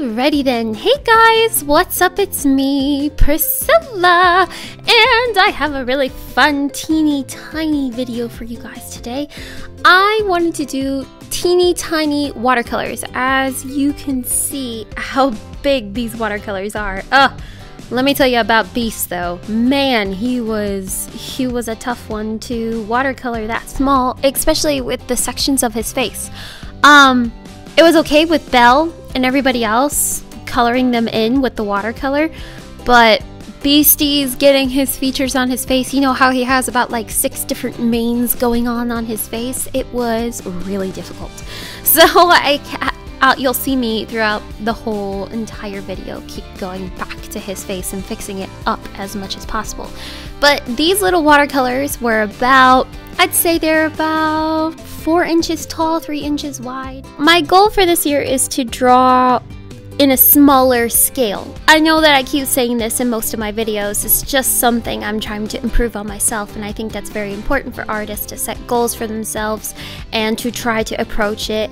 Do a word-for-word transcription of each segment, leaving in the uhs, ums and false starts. Alrighty then, hey guys, what's up? It's me, Priscilla, and I have a really fun teeny tiny video for you guys today. I wanted to do teeny tiny watercolors. As you can see how big these watercolors are. Ugh. Let me tell you about Beast though. Man, he was he was a tough one to watercolor that small, especially with the sections of his face. Um, it was okay with Belle and everybody else coloring them in with the watercolor, but Beastie's getting his features on his face. You know how he has about like six different manes going on on his face? It was really difficult. So I can't. Uh, you'll see me throughout the whole entire video keep going back to his face and fixing it up as much as possible. But these little watercolors were about, I'd say they're about four inches tall, three inches wide. My goal for this year is to draw in a smaller scale. I know that I keep saying this in most of my videos. It's just something I'm trying to improve on myself, and I think that's very important for artists to set goals for themselves and to try to approach it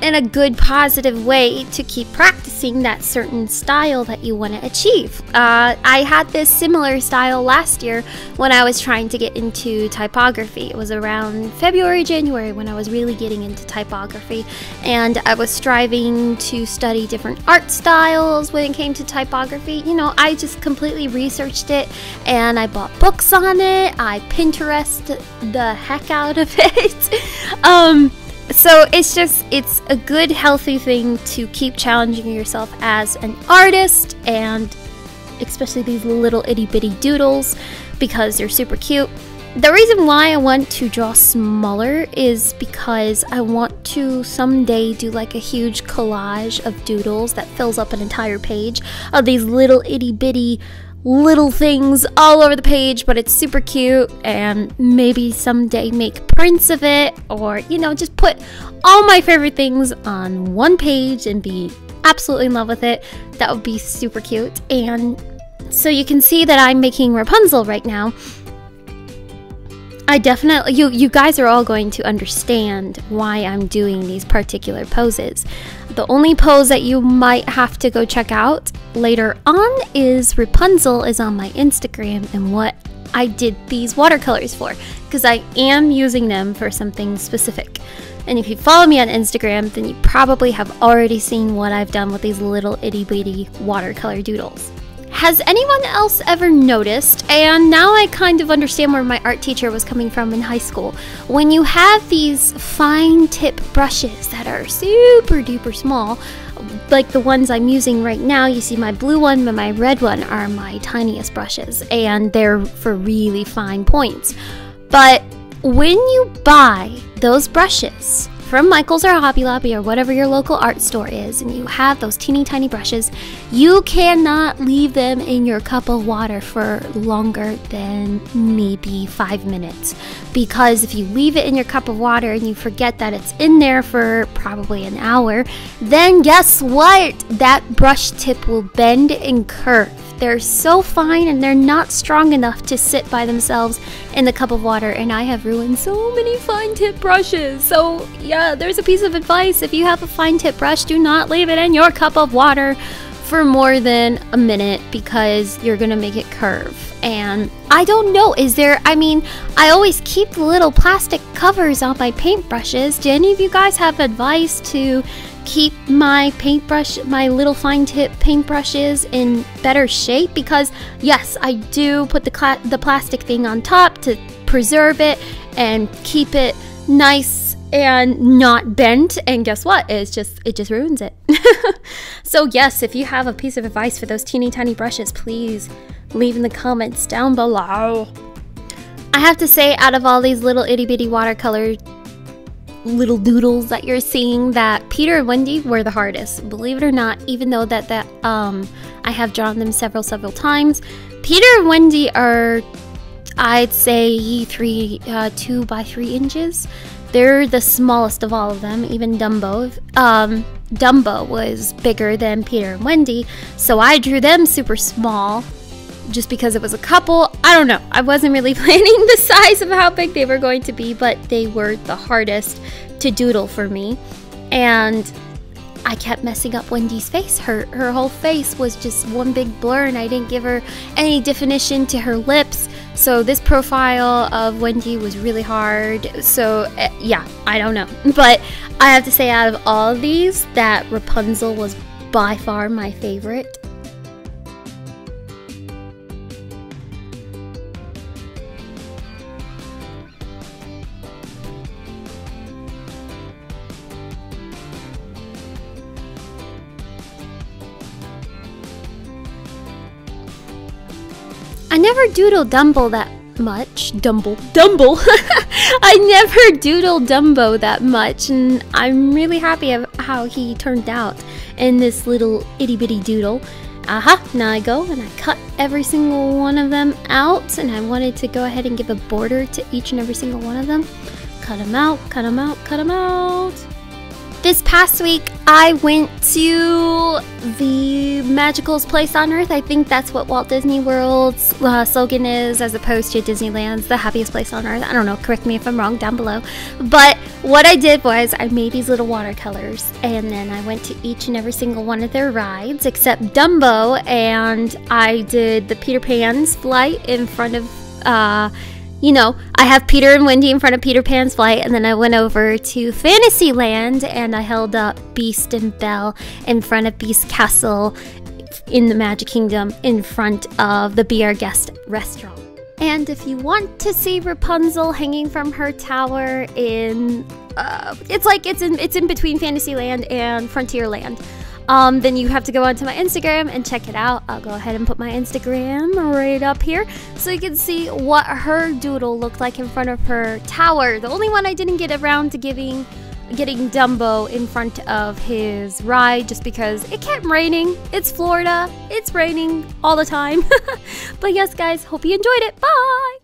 in a good positive way to keep practicing that certain style that you want to achieve. Uh, I had this similar style last year when I was trying to get into typography. It was around February, January when I was really getting into typography, and I was striving to study different art styles when it came to typography. You know, I just completely researched it and I bought books on it. I Pinterest the heck out of it. um, So it's just, it's a good healthy thing to keep challenging yourself as an artist, and especially these little itty bitty doodles because they're super cute. The reason why I want to draw smaller is because I want to someday do like a huge collage of doodles that fills up an entire page of these little itty bitty little things all over the page, but it's super cute, and maybe someday make prints of it, or you know, just put all my favorite things on one page and be absolutely in love with it. That would be super cute. And so you can see that I'm making Rapunzel right now. I definitely, you, you guys are all going to understand why I'm doing these particular poses. The only pose that you might have to go check out later on is Rapunzel is on my Instagram, and what I did these watercolors for, because I am using them for something specific. And if you follow me on Instagram, then you probably have already seen what I've done with these little itty bitty watercolor doodles. Has anyone else ever noticed, and now I kind of understand where my art teacher was coming from in high school, when you have these fine tip brushes that are super duper small, like the ones I'm using right now, you see my blue one and my red one are my tiniest brushes, and they're for really fine points. But when you buy those brushes from Michaels or Hobby Lobby or whatever your local art store is, and you have those teeny tiny brushes, you cannot leave them in your cup of water for longer than maybe five minutes. Because if you leave it in your cup of water and you forget that it's in there for probably an hour, then guess what? That brush tip will bend and curve. They're so fine and they're not strong enough to sit by themselves in the cup of water, and I have ruined so many fine tip brushes. So yeah, there's a piece of advice. If you have a fine tip brush, do not leave it in your cup of water for more than a minute, because you're gonna make it curve. And I don't know, is there, I mean, I always keep little plastic covers on my paintbrushes. Do any of you guys have advice to keep my paintbrush, my little fine tip paintbrushes in better shape? Because yes, I do put the, the plastic thing on top to preserve it and keep it nice and not bent, and guess what? It's just, it just ruins it. So yes, if you have a piece of advice for those teeny tiny brushes, please leave in the comments down below. I have to say, out of all these little itty bitty watercolor little doodles that you're seeing, that Peter and Wendy were the hardest, believe it or not, even though that that um I have drawn them several several times. Peter and Wendy are, I'd say, three uh, two by three inches. They're the smallest of all of them. Even Dumbo um Dumbo was bigger than Peter and Wendy, so I drew them super small just because it was a couple. I don't know, I wasn't really planning the size of how big they were going to be, but they were the hardest to doodle for me. And I kept messing up Wendy's face. Her, her whole face was just one big blur, and I didn't give her any definition to her lips. So this profile of Wendy was really hard. So uh, yeah, I don't know. But I have to say, out of all of these, that Rapunzel was by far my favorite. I never doodled Dumbo that much. Dumbo. Dumbo! I never doodled Dumbo that much, and I'm really happy of how he turned out in this little itty bitty doodle. Aha! Uh-huh. Now I go and I cut every single one of them out, and I wanted to go ahead and give a border to each and every single one of them. Cut them out, cut them out, cut them out. This past week, I went to the Magical's Place on Earth. I think that's what Walt Disney World's uh, slogan is, as opposed to Disneyland's The Happiest Place on Earth. I don't know, correct me if I'm wrong down below. But what I did was I made these little watercolors, and then I went to each and every single one of their rides, except Dumbo, and I did the Peter Pan's flight in front of... Uh, You know, I have Peter and Wendy in front of Peter Pan's flight, and then I went over to Fantasyland and I held up Beast and Belle in front of Beast Castle in the Magic Kingdom in front of the Be Our Guest restaurant. And if you want to see Rapunzel hanging from her tower in, uh, it's like it's in it's in between Fantasyland and Frontierland. Um, then you have to go onto my Instagram and check it out. I'll go ahead and put my Instagram right up here so you can see what her doodle looked like in front of her tower. The only one I didn't get around to giving, getting Dumbo in front of his ride, just because it kept raining. It's Florida. It's raining all the time. But yes, guys, hope you enjoyed it. Bye!